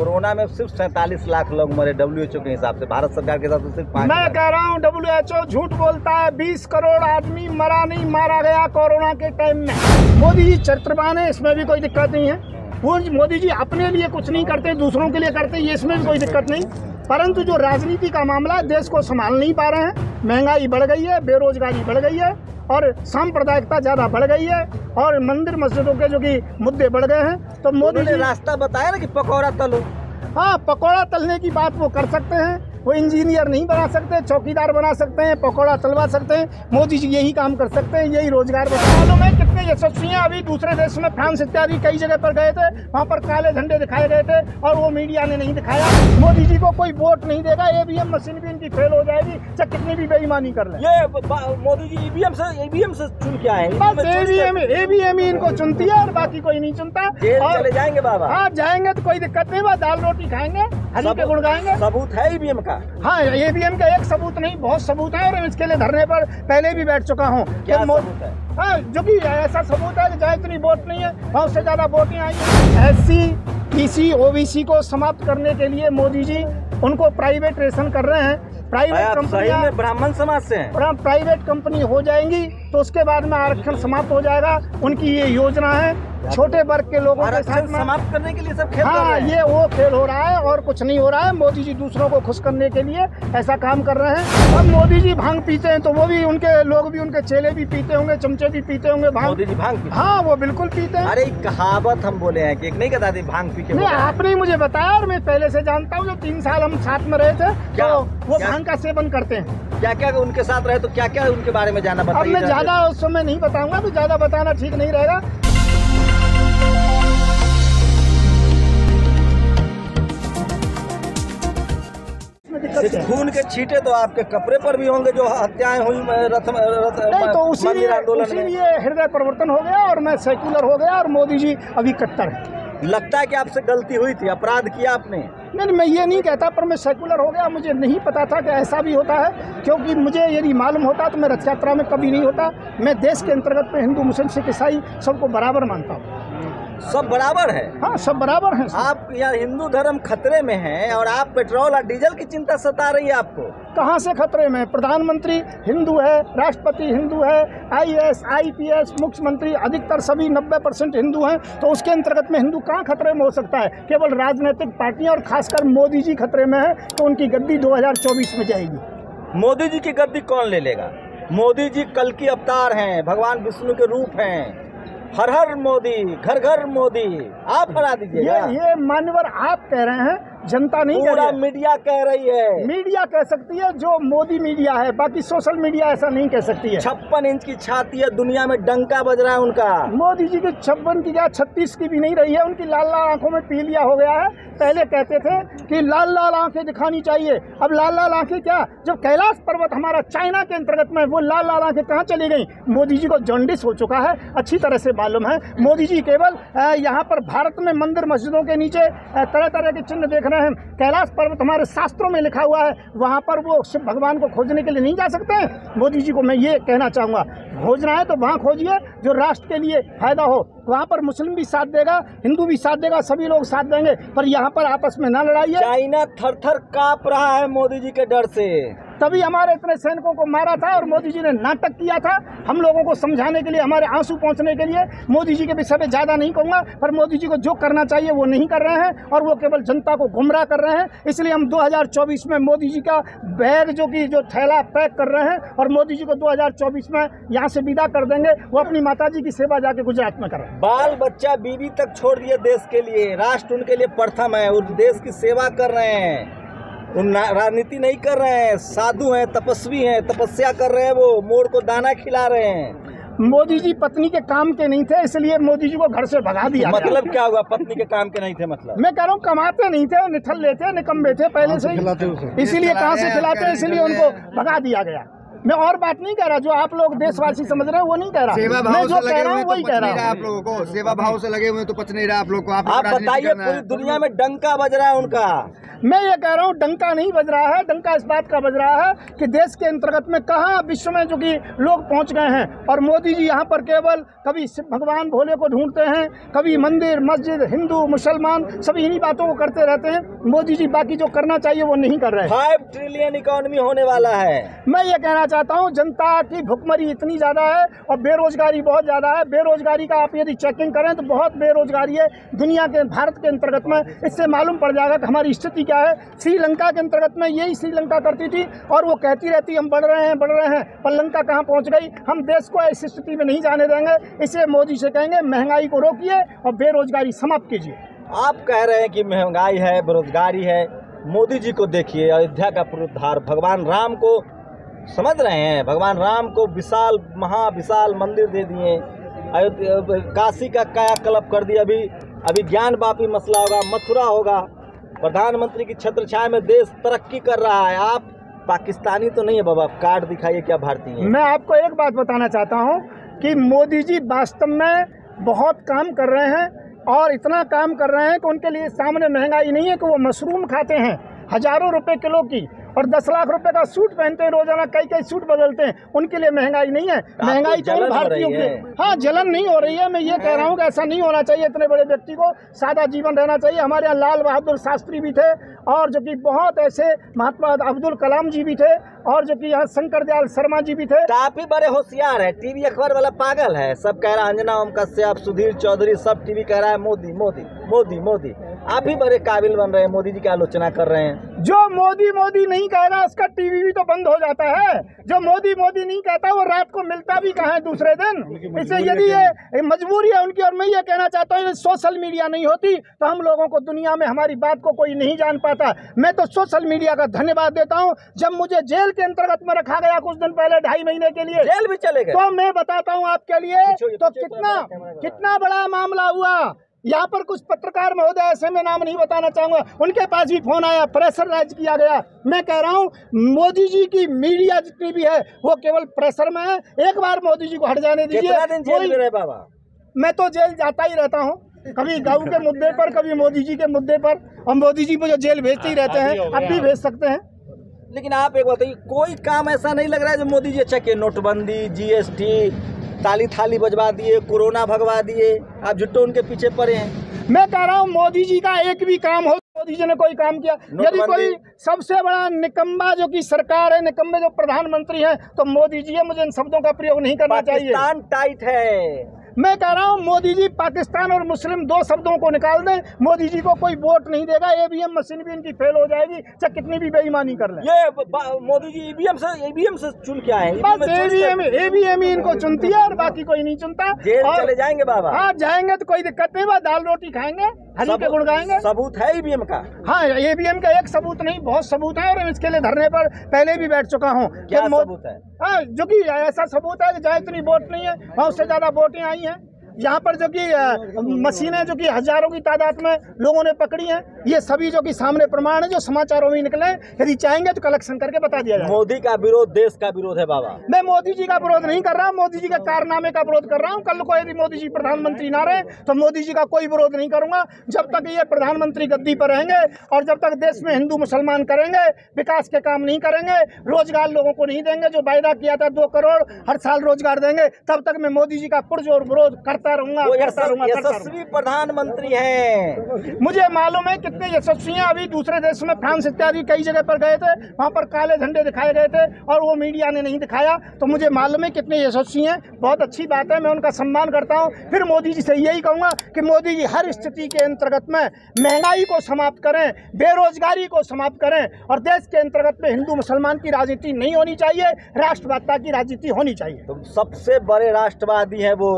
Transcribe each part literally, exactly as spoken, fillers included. Corona में सिर्फ सैंतालीस लाख लोग मरे डब्ल्यू एच ओ के हिसाब से, भारत सरकार के हिसाब से सिर्फ पाँच। मैं कह रहा हूँ डब्ल्यू एच ओ झूठ बोलता है। बीस करोड़ आदमी मरा नहीं, मारा गया कोरोना के टाइम में। मोदी जी चरित्रवान है, इसमें भी कोई दिक्कत नहीं है। वो मोदी जी अपने लिए कुछ नहीं करते, दूसरों के लिए करते, ये इसमें भी कोई दिक्कत नहीं। परंतु जो राजनीति का मामला है, देश को संभाल नहीं पा रहे हैं। महंगाई बढ़ गई है, बेरोजगारी बढ़ गई है और सांप्रदायिकता ज़्यादा बढ़ गई है और मंदिर मस्जिदों के जो कि मुद्दे बढ़ गए हैं। तो मोदी ने रास्ता बताया ना कि पकौड़ा तलो। हाँ, पकौड़ा तलने की बात वो कर सकते हैं। वो इंजीनियर नहीं बना सकते, चौकीदार बना सकते हैं, पकौड़ा तलवा सकते हैं। मोदी जी यही काम कर सकते हैं, यही रोजगार बना में कितने यशस्वी हैं। अभी दूसरे देश में फ्रांस इत्यादि कई जगह पर गए थे, वहाँ पर काले झंडे दिखाए गए थे और वो मीडिया ने नहीं दिखाया। मोदी जी को कोई वोट नहीं देगा, ई वी एम मशीन भी इनकी फेल हो जाएगी, चाहे कितनी भी बेईमानी कर ले। ये Modi ji E V M से ई वी एम से चुन के आए, ई वी एम ही इनको चुनती है और बाकी कोई नहीं चुनता। चले जाएंगे बाबा, हाँ जाएंगे तो कोई दिक्कत नहीं, बात दाल रोटी खाएंगे, हरी के गुण गाएंगे। सबूत है ई वी एम का। हाँ, ई वी एम का एक सबूत नहीं, बहुत सबूत है और इसके लिए धरने पर पहले भी बैठ चुका हूँ। हाँ, जो कि ऐसा सबूत है कि जाए इतनी वोट नहीं है, बहुत से ज्यादा वोटें आई हैं। S C, P C, O B C को समाप्त करने के लिए मोदी जी उनको प्राइवेट रेशन कर रहे हैं। प्राइवेट कंपनी ब्राह्मण समाज से हैं, प्राइवेट कंपनी हो जाएंगी तो उसके बाद में आरक्षण समाप्त हो जाएगा। उनकी ये योजना है छोटे वर्ग के लोगों के साथ समाप्त करने के लिए सब खेल। हाँ, ये वो खेल हो रहा है और कुछ नहीं हो रहा है। मोदी जी दूसरों को खुश करने के लिए ऐसा काम कर रहे हैं। अब मोदी जी भांग पीते हैं तो वो भी उनके लोग भी, उनके चेले भी पीते होंगे, चमचे भी पीते होंगे भांग। मोदी जी भांग पीते? हाँ, वो बिल्कुल पीते हैं। अरे कहावत हम बोले हैं कि नहीं कहता थी भांग पी के। नहीं, आपने मुझे बताया और मैं पहले से जानता हूँ। जो तीन साल हम साथ में रहे थे तो वो भांग का सेवन करते हैं। क्या क्या उनके साथ रहे तो क्या क्या उनके बारे में जाना बताइए। अब मैं ज्यादा उस समय नहीं बताऊंगा, तो ज्यादा बताना ठीक नहीं रहेगा। खून के छींटे तो आपके कपड़े पर भी होंगे, जो हत्याएं हुई रथ नहीं तो उसी लिए हृदय परिवर्तन हो गया और मैं सेक्युलर हो गया और मोदी जी अभी कट्टर। लगता है कि आपसे गलती हुई थी, अपराध किया आपने? नहीं, मैं ये नहीं कहता, पर मैं सेक्युलर हो गया। मुझे नहीं पता था कि ऐसा भी होता है, क्योंकि मुझे यदि मालूम होता तो मैं रथ यात्रा में कभी नहीं होता। मैं देश के अंतर्गत में हिंदू, मुस्लिम, सिख, ईसाई सबको बराबर मानता हूँ। सब बराबर है। हाँ, सब बराबर है। आप यार हिंदू धर्म खतरे में है और आप पेट्रोल और डीजल की चिंता सता रही है आपको। कहाँ से खतरे में? प्रधानमंत्री हिंदू है, राष्ट्रपति हिंदू है, I A S, I P S, मुख्यमंत्री अधिकतर सभी नब्बे परसेंट हिंदू हैं। तो उसके अंतर्गत में हिंदू कहाँ खतरे में हो सकता है? केवल राजनीतिक पार्टियाँ और खासकर मोदी जी खतरे में है, तो उनकी गद्दी दो हजार चौबीस में जाएगी। मोदी जी की गद्दी कौन ले लेगा? मोदी जी कल की अवतार है, भगवान विष्णु के रूप है। हर हर मोदी, घर घर मोदी। आप हरा दीजिए। ये, ये मान्यवर आप कह रहे हैं, जनता नहीं कह रही, मीडिया कह रही है। मीडिया कह सकती है, जो मोदी मीडिया है, बाकी सोशल मीडिया ऐसा नहीं कह सकती है। छप्पन इंच की छाती है, दुनिया में डंका बज रहा है उनका। मोदी जी की छप्पन की क्या छत्तीस की भी नहीं रही है। उनकी लाल लाल आंखों में पीलिया हो गया है। पहले कहते थे कि लाल लाल आंखें दिखानी चाहिए, अब लाल लाल आंखें क्या? जब कैलाश पर्वत हमारा चाइना के अंतर्गत में, वो लाल लाल आंखें कहाँ चली गई? मोदी जी को जॉन्डिस हो चुका है, अच्छी तरह से मालूम है। मोदी जी केवल यहाँ पर भारत में मंदिर मस्जिदों के नीचे तरह तरह के चिन्ह देख रहे हैं। कैलाश पर्वत हमारे शास्त्रों में लिखा हुआ है, वहाँ पर वो शिव भगवान को खोजने के लिए नहीं जा सकते हैं। मोदी जी को मैं ये कहना चाहूँगा, खोजना है तो वहाँ खोजिए जो राष्ट्र के लिए फायदा हो। वहाँ पर मुस्लिम भी साथ देगा, हिंदू भी साथ देगा, सभी लोग साथ देंगे, पर यहाँ पर आपस में ना लड़ाइए। चाइना थर-थर काँप रहा है मोदी जी के डर से। तभी हमारे इतने सैनिकों को मारा था और मोदी जी ने नाटक किया था। हम लोगों को समझाने के लिए, हमारे आंसू पहुंचने के लिए। मोदी जी के विषय में ज़्यादा नहीं कहूँगा, पर मोदी जी को जो करना चाहिए वो नहीं कर रहे हैं और वो केवल जनता को गुमराह कर रहे हैं। इसलिए हम दो हज़ार चौबीस में मोदी जी का बैग जो कि जो थैला पैक कर रहे हैं और मोदी जी को दो हज़ार चौबीस में यहाँ से विदा कर देंगे। वो अपनी माता जी की सेवा जाके गुजरात में करें। बाल बच्चा बीवी तक छोड़ दिए देश के लिए, राष्ट्र उनके लिए प्रथम है। उस देश की सेवा कर रहे हैं, राजनीति नहीं कर रहे हैं। साधु हैं, तपस्वी हैं, तपस्या कर रहे हैं, वो मोर को दाना खिला रहे हैं। मोदी जी पत्नी के काम के नहीं थे, इसलिए मोदी जी को घर से भगा दिया। मतलब क्या हुआ? पत्नी के काम के नहीं थे मतलब? मैं कह रहा हूँ कमाते नहीं थे, निठल लेते, निकम्बे थे पहले से ही, इसीलिए कहाँ से खिलाते, इसलिए उनको भगा दिया गया। मैं और बात नहीं कह रहा, जो आप लोग देशवासी समझ रहे हैं वो नहीं कह रहा। मैं जो कह रहा हूँ वही कह रहा है। आप लोगों को सेवा भाव से लगे हुए तो पच नहीं रहा आप लोग को। आप बताइए, पूरी दुनिया में डंका बज रहा है उनका। मैं ये कह रहा हूँ डंका नहीं बज रहा है, डंका इस बात का बज रहा है कि देश के अंतर्गत में कहाँ विश्व में जो कि लोग पहुँच गए हैं। और मोदी जी यहाँ पर केवल कभी भगवान भोले को ढूंढते हैं, कभी मंदिर मस्जिद हिंदू मुसलमान सभी इन्हीं बातों को करते रहते हैं। मोदी जी बाकी जो करना चाहिए वो नहीं कर रहे। फाइव ट्रिलियन इकोनॉमी होने वाला है। मैं ये कहना चाहता हूँ जनता की भुखमरी इतनी ज़्यादा है और बेरोजगारी बहुत ज़्यादा है। बेरोजगारी का आप यदि चेकिंग करें तो बहुत बेरोजगारी है दुनिया के भारत के अंतर्गत में। इससे मालूम पड़ जाएगा कि हमारी स्थिति क्या है। श्रीलंका के अंतर्गत में यही श्रीलंका करती थी और वो कहती रहती हम बढ़ रहे हैं बढ़ रहे हैं, पर लंका कहाँ पहुँच गई। हम देश को ऐसी स्थिति में नहीं जाने देंगे। इसे मोदी से कहेंगे महंगाई को रोकिए और बेरोजगारी समाप्त कीजिए। आप कह रहे हैं कि महंगाई है बेरोजगारी है, मोदी जी को देखिए अयोध्या का पुनरुद्धार, भगवान राम को समझ रहे हैं, भगवान राम को विशाल महाविशाल मंदिर दे दिए, अयोध्या काशी का कायाकल्प कर दिया। अभी अभी ज्ञान वापी मसला होगा, मथुरा होगा। प्रधानमंत्री की छत्रछाया में देश तरक्की कर रहा है। आप पाकिस्तानी तो नहीं है बाबा, कार्ड दिखाइए क्या भारतीय है। मैं आपको एक बात बताना चाहता हूँ कि मोदी जी वास्तव में बहुत काम कर रहे हैं और इतना काम कर रहे हैं कि उनके लिए सामने महंगाई नहीं है कि वो मशरूम खाते हैं हज़ारों रुपए किलो की और दस लाख रुपए का सूट पहनते हैं, रोजाना कई कई सूट बदलते हैं। उनके लिए महंगाई नहीं है। महंगाई तो भारतीयों के हाँ जलन नहीं हो रही है। मैं ये कह रहा हूँ कि ऐसा नहीं होना चाहिए। इतने बड़े व्यक्ति को सादा जीवन रहना चाहिए। हमारे यहाँ लाल बहादुर शास्त्री भी थे और जो कि बहुत ऐसे महात्मा अब्दुल कलाम जी भी थे और जो कि यहाँ शंकर दयाल शर्मा जी भी थे। काफी बड़े होशियार है। टीवी अखबार वाला पागल है, सब कह रहा है अंजना ओम कश्यप सुधीर चौधरी, सब टीवी कह रहा है मोदी मोदी मोदी मोदी। आप ही बड़े काबिल बन रहे हैं, मोदी जी की आलोचना कर रहे हैं। जो मोदी मोदी नहीं कह रहा उसका टीवी भी तो बंद हो जाता है। जो मोदी मोदी नहीं कहता वो रात को मिलता भी कहाँ है दूसरे दिन। इससे यदि ये मजबूरी है उनकी। और मैं ये कहना चाहता हूँ सोशल मीडिया नहीं होती तो हम लोगों को दुनिया में हमारी बात को कोई नहीं जान पाता। मैं तो सोशल मीडिया का धन्यवाद देता हूँ। जब मुझे जेल के अंतर्गत में रखा गया कुछ दिन पहले ढाई महीने के लिए, जेल भी चले गए, तो मैं बताता हूँ आपके लिए तो कितना कितना बड़ा मामला हुआ। यहाँ पर कुछ पत्रकार महोदय ऐसे में नाम नहीं बताना चाहूँगा, उनके पास भी फोन आया, प्रेशर राज किया गया। मैं कह रहा हूँ मोदी जी की मीडिया जितनी भी है वो केवल प्रेशर में है। एक बार मोदी जी को हट जाने दीजिए। मैं तो जेल जाता ही रहता हूँ, कभी गाँव के मुद्दे पर कभी मोदी जी के मुद्दे पर, और मोदी जी मुझे जेल भेजते ही रहते हैं। अब भी भेज सकते हैं। लेकिन आप एक बताइए कोई काम ऐसा नहीं लग रहा है जो मोदी जी अच्छा किए। नोटबंदी, जी एस टी, ताली थाली बजवा दिए, कोरोना भगवा दिए, आप झुट्टो उनके पीछे पड़े हैं। मैं कह रहा हूँ मोदी जी का एक भी काम हो मोदी जी ने कोई काम किया। यदि कोई सबसे बड़ा निकम्बा जो कि सरकार है, निकम्बे जो प्रधानमंत्री हैं, तो मोदी जी है। मुझे इन शब्दों का प्रयोग नहीं करना चाहिए। पाकिस्तान टाइट है। मैं कह रहा हूँ मोदी जी पाकिस्तान और मुस्लिम दो शब्दों को निकाल दें, मोदी जी को कोई वोट नहीं देगा। ई वी एम मशीन भी इनकी फेल हो जाएगी चाहे कितनी भी बेईमानी कर लें। ये Modi ji E V M से ई वी एम से चुन के आए हैं। बस E V M E V M ही इनको चुनती है और बाकी कोई नहीं चुनता। जेल चले जाएंगे बाबा। हाँ जाएंगे तो कोई दिक्कत नहीं, दाल रोटी खाएंगे, हरी के गुण गाएंगे। सबूत है ई वी एम का। हाँ ई वी एम का एक सबूत नहीं बहुत सबूत है और इसके लिए धरने पर पहले भी बैठ चुका हूँ। क्या सबूत है? हाँ जो कि ऐसा सबूत है कि जहाँ इतनी वोट नहीं है वहाँ उससे ज़्यादा वोटें आई हैं। यहाँ पर जो कि मशीनें जो कि हजारों की तादाद में लोगों ने पकड़ी हैं, ये सभी जो कि सामने प्रमाण है जो समाचारों में निकले। यदि चाहेंगे तो कलेक्शन करके बता दिया जाए। मोदी का विरोध देश का विरोध है बाबा। मैं मोदी जी का विरोध नहीं कर रहा, मोदी जी के कारनामे का विरोध कर रहा हूँ। कल को यदि मोदी जी प्रधानमंत्री ना रहे तो मोदी जी का कोई विरोध नहीं करूंगा। जब तक ये प्रधानमंत्री गद्दी पर रहेंगे और जब तक देश में हिंदू मुसलमान करेंगे, विकास के काम नहीं करेंगे, रोजगार लोगों को नहीं देंगे जो वायदा किया था दो करोड़ हर साल रोजगार देंगे, तब तक मैं मोदी जी का पुरजोर विरोध करता यशस्वी प्रधानमंत्री हैं। मुझे मालूम है कितने यशस्वी हैं। अभी दूसरे देश में फ्रांस इत्यादि कई जगह पर गए थे, वहाँ पर काले झंडे दिखाए गए थे और वो मीडिया ने नहीं दिखाया, तो मुझे मालूम है कितने यशस्वी हैं। बहुत अच्छी बात है, मैं उनका सम्मान करता हूँ। फिर मोदी जी से यही कहूँगा कि मोदी जी हर स्थिति के अंतर्गत में महंगाई को समाप्त करें, बेरोजगारी को समाप्त करें और देश के अंतर्गत में हिंदू मुसलमान की राजनीति नहीं होनी चाहिए, राष्ट्रवादता की राजनीति होनी चाहिए। तो सबसे बड़े राष्ट्रवादी है वो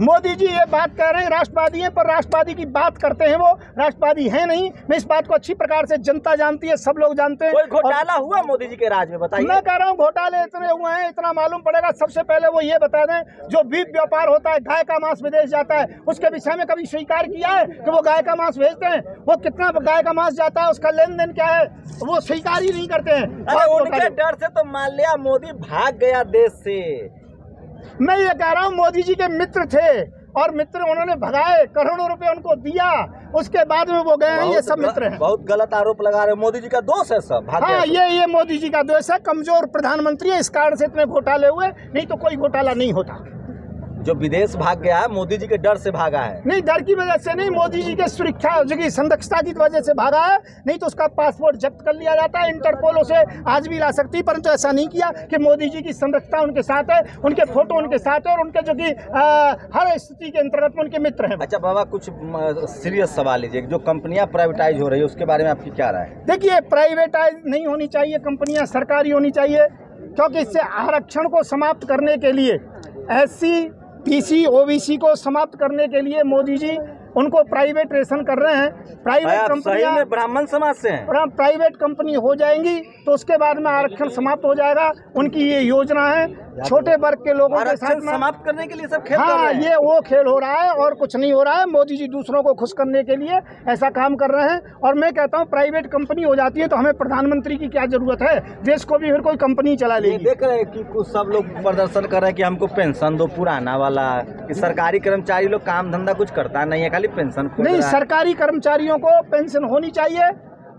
मोदी जी। ये बात कह रहे हैं राष्ट्रवादी है, पर राष्ट्रवादी की बात करते हैं वो, राष्ट्रवादी है नहीं। मैं इस बात को अच्छी प्रकार से जनता जानती है, सब लोग जानते हैं। कोई घोटाला हुआ मोदी जी के राज में बताइए। मैं कह रहा हूँ घोटाले इतने हुए हैं इतना मालूम पड़ेगा। सबसे पहले वो ये बता दें जो बीफ व्यापार होता है, गाय का मांस विदेश जाता है, उसके विषय में कभी स्वीकार किया है कि वो गाय का मांस भेजते हैं? वो कितना गाय का मांस जाता है, उसका लेन देन क्या है, वो स्वीकार ही नहीं करते हैं। उनके डर से तो मान लिया मोदी भाग गया देश से। मैं ये कह रहा हूँ मोदी जी के मित्र थे और मित्र उन्होंने भगाए, करोड़ों रुपए उनको दिया, उसके बाद में वो गए हैं। ये सब मित्र हैं। बहुत गलत आरोप लगा रहे हैं, मोदी जी का दोष है सब। हाँ, ये ये मोदी जी का दोष है। कमजोर प्रधानमंत्री है, इस कारण से इतने घोटाले हुए, नहीं तो कोई घोटाला नहीं होता। जो विदेश भाग गया है मोदी जी के डर से भागा है। नहीं, डर की वजह से नहीं, मोदी जी के सुरक्षा जो की संरक्षता की वजह से भागा है, नहीं तो उसका पासपोर्ट जब्त कर लिया जाता है, इंटरपोल उसे आज भी ला सकती है, परंतु ऐसा नहीं किया कि मोदी जी की संरक्षता उनके साथ है, उनके फोटो उनके साथ है और उनके जो की हर स्थिति के अंतर्गत उनके मित्र हैं। अच्छा बाबा, कुछ सीरियस सवाल लीजिए, जो कंपनियां प्राइवेटाइज हो रही है उसके बारे में आपकी क्या राय है? देखिए, प्राइवेटाइज नहीं होनी चाहिए कंपनियां, सरकारी होनी चाहिए, क्योंकि इससे आरक्षण को समाप्त करने के लिए, ऐसी पीसी ओबीसी को समाप्त करने के लिए मोदी जी उनको प्राइवेटाइजेशन कर रहे हैं। प्राइवेट कंपनियां ब्राह्मण समाज से हैं, प्राइवेट कंपनी हो जाएंगी तो उसके बाद में आरक्षण समाप्त हो जाएगा। उनकी ये योजना है छोटे वर्ग के लोगों के साथ समाप्त करने के लिए सब खेल। हाँ, ये वो खेल हो रहा है और कुछ नहीं हो रहा है। मोदी जी दूसरों को खुश करने के लिए ऐसा काम कर रहे हैं और मैं कहता हूँ प्राइवेट कंपनी हो जाती है तो हमें प्रधानमंत्री की क्या जरूरत है? देश को भी फिर कोई कंपनी चला लेगी। देख रहे हैं कि कुछ सब लोग प्रदर्शन कर रहे हैं कि हमको पेंशन दो पुराना वाला, कि सरकारी कर्मचारी लोग काम धंधा कुछ करता नहीं है, खाली पेंशन। नहीं, सरकारी कर्मचारियों को पेंशन होनी चाहिए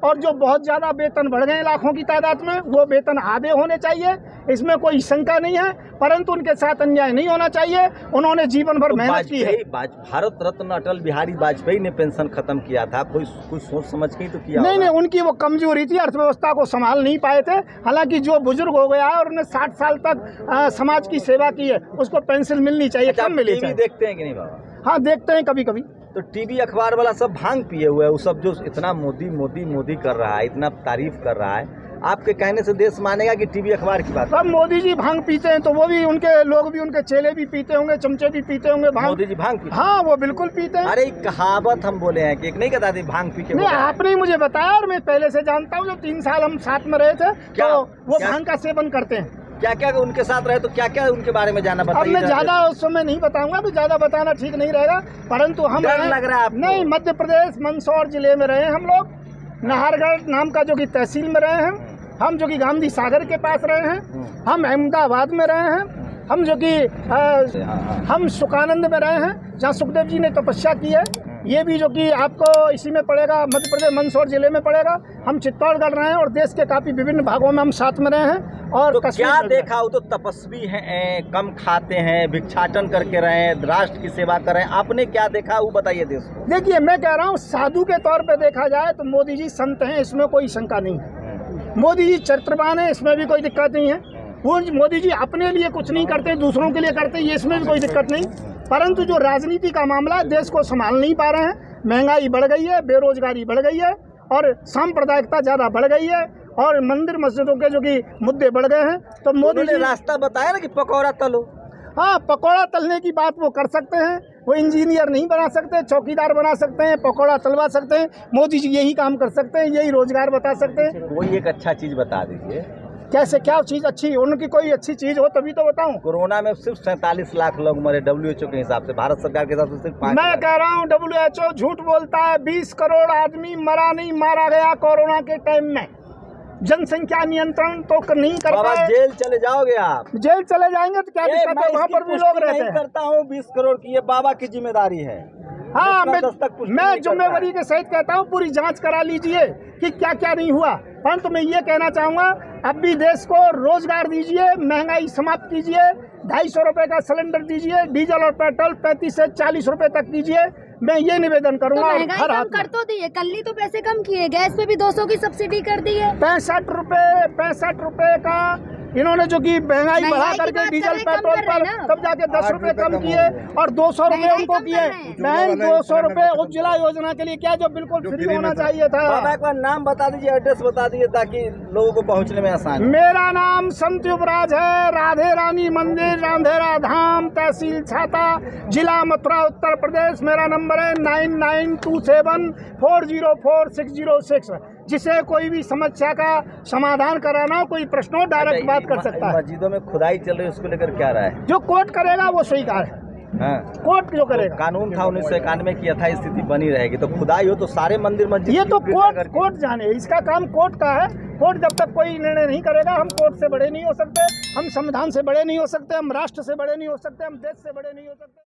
और जो बहुत ज़्यादा वेतन बढ़ गए लाखों की तादाद में, वो वेतन आधे होने चाहिए, इसमें कोई शंका नहीं है, परंतु उनके साथ अन्याय नहीं होना चाहिए। उन्होंने जीवन भर तो मेहनत की है। भारत रत्न अटल बिहारी वाजपेयी ने पेंशन खत्म किया था, कोई कुछ सोच समझ के तो किया नहीं। नहीं, उनकी वो कमजोरी थी, अर्थव्यवस्था को संभाल नहीं पाए थे। हालांकि जो बुजुर्ग हो गया है और उन्होंने साठ साल तक आ, समाज की सेवा की है, उसको पेंशन मिलनी चाहिए। कम मिली, देखते हैं कि नहीं बाबा? हाँ, देखते हैं कभी कभी। तो टीवी अखबार वाला सब भांग पिए हुए है, वो सब जो इतना मोदी मोदी मोदी कर रहा है, इतना तारीफ कर रहा है, आपके कहने से देश मानेगा कि टीवी अखबार की बात? सब मोदी जी भांग पीते हैं तो वो भी, उनके लोग भी, उनके चेले भी पीते होंगे, चमचे भी पीते होंगे भांग। मोदी जी भांग पीते? हाँ, वो बिल्कुल पीते हैं। अरे कहावत हम बोले हैं कि एक नहीं कहता थी भांग पी के। आपने ही मुझे बताया और मैं पहले से जानता हूँ, जो तीन साल हम साथ में रहे थे तो वो भांग का सेवन करते हैं। क्या क्या उनके साथ रहे तो क्या क्या उनके बारे में जाना बताइए। अब मैं ज्यादा उस समय नहीं बताऊंगा, तो ज्यादा बताना ठीक नहीं रहेगा, परंतु हम डर लग रहा है आपको। नहीं, मध्य प्रदेश मंदसौर जिले में रहे हम लोग, नाहरगढ़ नाम का जो कि तहसील में रहे हैं हम, जो कि गांधी सागर के पास रहे हैं हम, अहमदाबाद में रहे हैं हम, जो कि हम सुखानंद में रहे हैं जहाँ सुखदेव जी ने तपस्या की है, ये भी जो कि आपको इसी में पड़ेगा, मध्य प्रदेश मंदसौर जिले में पड़ेगा। हम चित्तौड़गढ़ रहे हैं और देश के काफी विभिन्न भागों में हम साथ में रहे हैं। और तो क्या देखा? वो तो तपस्वी हैं, कम खाते हैं, भिक्षाटन करके रहे हैं, राष्ट्र की सेवा कर रहे हैं, आपने क्या देखा वो बताइए देश को। देखिए, मैं कह रहा हूँ साधु के तौर पर देखा जाए तो मोदी जी संत हैं, इसमें कोई शंका नहीं है। मोदी जी चरित्रवान है, इसमें भी कोई दिक्कत नहीं है। वो मोदी जी अपने लिए कुछ नहीं करते, दूसरों के लिए करते, ये इसमें भी कोई दिक्कत नहीं। परंतु जो राजनीति का मामला है, देश को संभाल नहीं पा रहे हैं। महंगाई बढ़ गई है, बेरोजगारी बढ़ गई है और सांप्रदायिकता ज़्यादा बढ़ गई है और मंदिर मस्जिदों के जो कि मुद्दे बढ़ गए हैं। तो मोदी ने रास्ता बताया ना कि पकौड़ा तलो। हाँ, पकौड़ा तलने की बात वो कर सकते हैं, वो इंजीनियर नहीं बना सकते, चौकीदार बना सकते हैं, पकौड़ा तलवा सकते हैं। मोदी जी यही काम कर सकते हैं, यही रोजगार बता सकते हैं। वही एक अच्छा चीज़ बता दीजिए, कैसे क्या चीज़ अच्छी? उनकी कोई अच्छी चीज़ हो तभी तो बताऊं। कोरोना में सिर्फ सैंतालीस लाख लोग मरे डब्ल्यू एच ओ के हिसाब से, भारत सरकार के हिसाब से सिर्फ पाँच। मैं कह रहा हूं डब्ल्यू एच ओ झूठ बोलता है। बीस करोड़ आदमी मरा नहीं, मारा गया कोरोना के टाइम में। जनसंख्या नियंत्रण तो नहीं कर पाए। जेल चले जाओगे आप? जेल चले जाएंगे तो क्या दिक्कत है, वहाँ पर भी लोग रहते हैं। करता हूँ बीस करोड़ की, ये बाबा की जिम्मेदारी है। हाँ, मैं मैं जिम्मेवारी के सहित कहता हूँ, पूरी जांच करा लीजिए कि क्या क्या नहीं हुआ। परंतु मैं ये कहना चाहूँगा, अब भी देश को रोजगार दीजिए, महंगाई समाप्त कीजिए, ढाई सौ रुपये का सिलेंडर दीजिए, डीजल और पेट्रोल पैंतीस से चालीस रुपये तक दीजिए। मैं ये निवेदन करूँगा। तो महंगाई कम कर तो दिए, कल ही तो पैसे कम किए, गैस पे भी दो सौ की सब्सिडी कर दी है। पैंसठ रुपये पैंसठ रुपये का इन्होंने जो कि महंगाई बढ़ा करके डीजल पेट्रोल पर तब जाके दस रुपए कम किए और दो सौ रुपए उनको किए। बहन, दो सौ रुपए उज्ज्वला योजना के लिए क्या, जो बिल्कुल फ्री होना चाहिए था। एक बार नाम बता दीजिए, एड्रेस बता दीजिए ताकि लोगों को पहुंचने में आसान। मेरा नाम संत युवराज है, राधे रानी मंदिर, रांधेरा धाम, तहसील छाता, जिला मथुरा, उत्तर प्रदेश। मेरा नंबर है nine nine two seven four zero four six zero six. जिसे कोई भी समस्या का समाधान कराना हो, कोई प्रश्न हो, डायरेक्ट बात कर सकता है। मस्जिदों में खुदाई चल रही है, उसको लेकर क्या राय है? जो कोर्ट करेगा वो स्वीकार है। हाँ। कोर्ट जो करेगा, कानून था उन्नीस सौ इक्यानवे की यथा स्थिति बनी रहेगी। तो खुदाई हो तो सारे मंदिर मस्जिद, ये तो कोर्ट कोर्ट जाने, इसका काम कोर्ट का है। कोर्ट जब तक कोई निर्णय नहीं करेगा, हम कोर्ट से बड़े नहीं हो सकते, हम संविधान से बड़े नहीं हो सकते, हम राष्ट्र से बड़े नहीं हो सकते, हम देश से बड़े नहीं हो सकते।